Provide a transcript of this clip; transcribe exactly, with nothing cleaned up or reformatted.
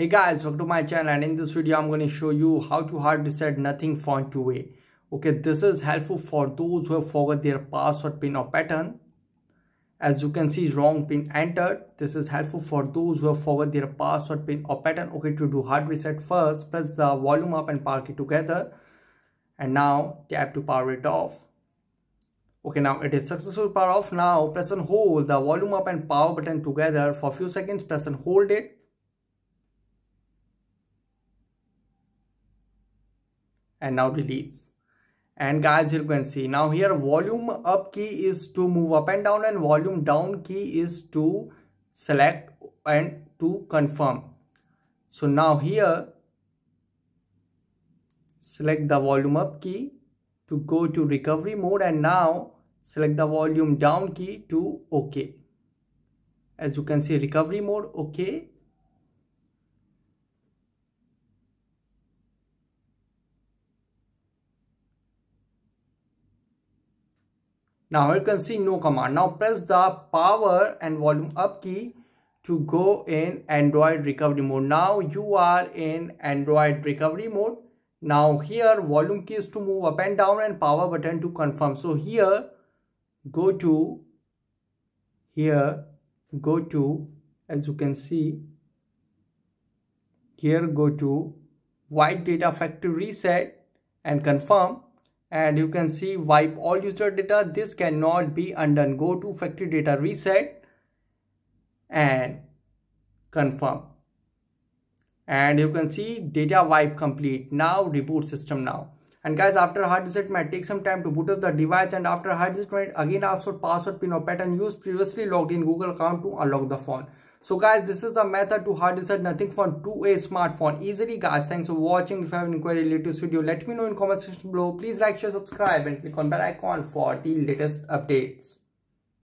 Hey guys, welcome to my channel, and in this video I'm going to show you how to hard reset Nothing Phone two A. Okay, this is helpful for those who have forgot their password, pin or pattern. As you can see, wrong pin entered. This is helpful for those who have forgot their password, pin or pattern. Okay, to do hard reset, first press the volume up and power key together, and now tap to power it off. Okay, now it is successful power off. Now press and hold the volume up and power button together for a few seconds. Press and hold it. And now release. And guys, you can see now here volume up key is to move up and down, and volume down key is to select and to confirm. So now here select the volume up key to go to recovery mode, and now select the volume down key to OK. As you can see, recovery mode, OK. Now you can see no command. Now press the power and volume up key to go in Android recovery mode. Now you are in Android recovery mode. Now here volume key is to move up and down and power button to confirm. So here go to, here go to, as you can see, here go to wipe data factory reset and confirm. And you can see wipe all user data. This cannot be undone. Go to factory data reset and confirm. And you can see data wipe complete. Now reboot system now. And guys, after hard reset might take some time to boot up the device, and after hard reset might again ask for password, pin or pattern used previously logged in Google account to unlock the phone. So guys, this is the method to hard reset Nothing Phone two A smartphone easily. Guys, thanks for watching. If you have any query related to this video, let me know in comment section below. Please like, share, subscribe and click on bell icon for the latest updates.